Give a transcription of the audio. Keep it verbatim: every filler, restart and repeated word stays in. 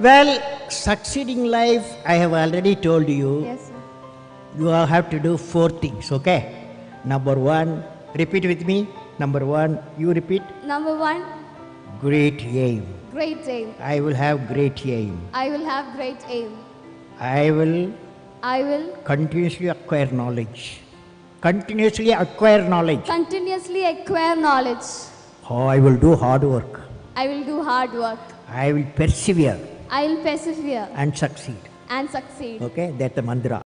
Well, succeeding life, I have already told you. Yes, sir. You have to do four things, okay? Number one, repeat with me. Number one, you repeat. Number one. Great aim. Great aim. I will have great aim. I will have great aim. I will. I will. Continuously acquire knowledge. Continuously acquire knowledge. Continuously acquire knowledge. Oh, I will do hard work. I will do hard work. I will persevere. I will persevere. And succeed. And succeed. Okay, that's the mantra.